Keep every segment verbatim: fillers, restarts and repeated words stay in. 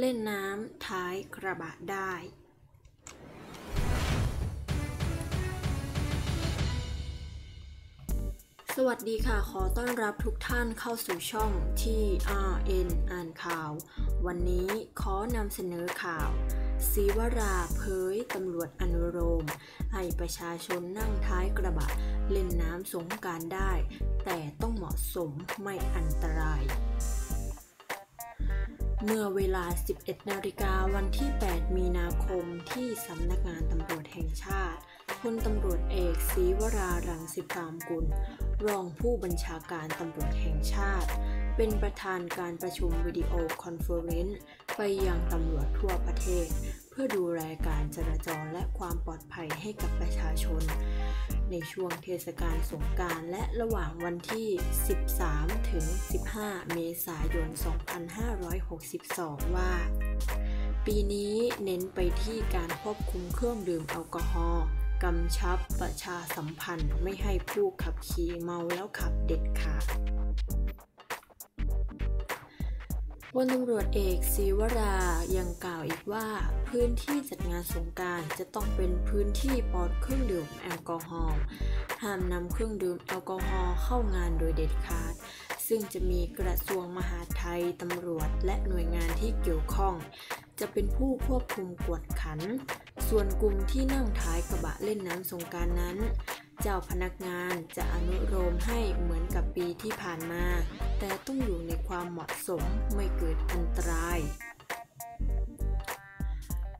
เล่นน้ำท้ายกระบะได้สวัสดีค่ะขอต้อนรับทุกท่านเข้าสู่ช่อง ที อาร์ เอ็น อ่านข่าววันนี้ขอนำเสนอข่าวศรีวราเผยตำรวจอนุโลมให้ประชาชนนั่งท้ายกระบะเล่นน้ำสงกรานต์ได้แต่ต้องเหมาะสมไม่อันตรายเมื่อเวลา สิบเอ็ด นาฬิกาวันที่ แปด มีนาคมที่สำนักงานตำรวจแห่งชาติพลตำรวจเอกศรีวรารังสิพรามกุลรองผู้บัญชาการตำรวจแห่งชาติเป็นประธานการประชุมวิดีโอคอนเฟอเรนซ์ไปยังตำรวจทั่วประเทศเพื่อดูแลการจราจรและความปลอดภัยให้กับประชาชนในช่วงเทศกาลสงกรานต์และระหว่างวันที่ สิบสาม ถึง สิบห้า เมษายน สองพันห้าร้อยหกสิบสอง ว่าปีนี้เน้นไปที่การควบคุมเครื่องดื่มแอลกอฮอล์กำชับประชาสัมพันธ์ไม่ให้ผู้ขับขี่เมาแล้วขับเด็ดขาดพลตำรวจเอกศรีวรายังกล่าวอีกว่าพื้นที่จัดงานสงกรานต์จะต้องเป็นพื้นที่ปลอดเครื่องดื่มแอลกอฮอล์ห้ามนำเครื่องดื่มแอลกอฮอล์เข้างานโดยเด็ดขาดซึ่งจะมีกระทรวงมหาดไทยตำรวจและหน่วยงานที่เกี่ยวข้องจะเป็นผู้ควบคุมกวดขันส่วนกลุ่มที่นั่งท้ายกระบะเล่นน้ำสงกรานต์นั้นเจ้าพนักงานจะอนุโลมให้เหมือนกับปีที่ผ่านมาแต่ต้องอยู่ในความเหมาะสมไม่เกิดอันตราย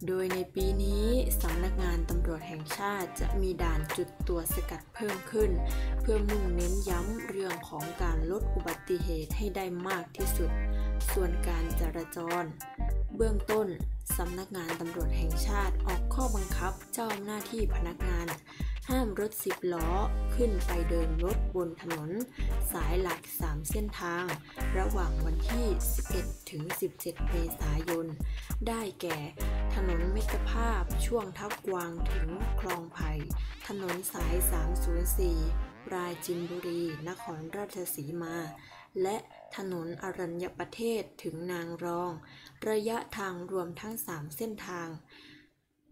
โดยในปีนี้สำนักงานตำรวจแห่งชาติจะมีด่านจุดตรวจสกัดเพิ่มขึ้นเพื่อมุ่งเน้นย้ำเรื่องของการลดอุบัติเหตุให้ได้มากที่สุดส่วนการจราจรเบื้องต้นสำนักงานตำรวจแห่งชาติออกข้อบังคับเจ้าหน้าที่พนักงานห้ามรถสิบล้อขึ้นไปเดินรถบนถนนสายหลักสามเส้นทางระหว่างวันที่ สิบเอ็ด ถึง สิบเจ็ด เมษายนได้แก่ถนนมิตรภาพช่วงทับกวางถึงคลองไผ่ถนนสายสามศูนย์สี่ปราจินบุรีนครราชสีมาและถนนอรัญญประเทศถึงนางรองระยะทางรวมทั้งสามเส้นทาง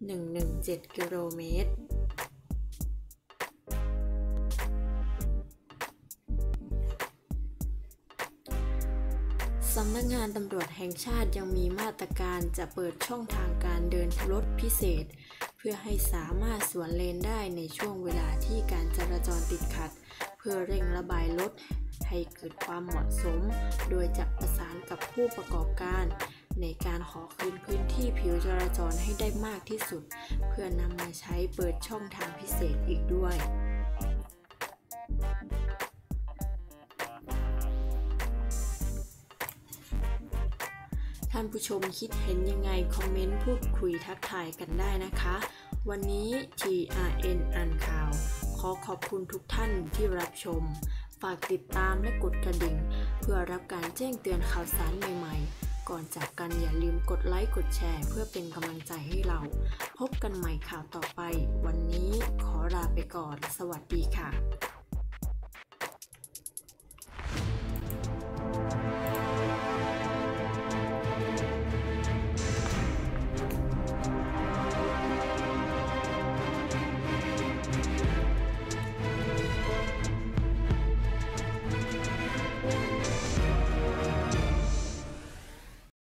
หนึ่งร้อยสิบเจ็ดกิโลเมตรสำนักงานตำรวจแห่งชาติยังมีมาตรการจะเปิดช่องทางการเดินรถพิเศษเพื่อให้สามารถสวนเลนได้ในช่วงเวลาที่การจราจรติดขัดเพื่อเร่งระบายรถให้เกิดความเหมาะสมโดยจะประสานกับผู้ประกอบการในการขอคืนพื้นที่ผิวจราจรให้ได้มากที่สุดเพื่อนำมาใช้เปิดช่องทางพิเศษอีกด้วยท่านผู้ชมคิดเห็นยังไงคอมเมนต์พูดคุยทักทายกันได้นะคะวันนี้ ที อาร์ เอ็น อ่านข่าวขอขอบคุณทุกท่านที่รับชมฝากติดตามและกดกระดิ่งเพื่อรับการแจ้งเตือนข่าวสารใหม่ๆก่อนจากกันอย่าลืมกดไลค์กดแชร์เพื่อเป็นกำลังใจให้เราพบกันใหม่ข่าวต่อไปวันนี้ขอลาไปก่อนสวัสดีค่ะ